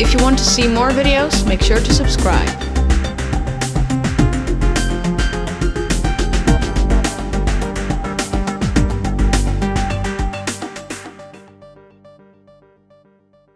If you want to see more videos, make sure to subscribe.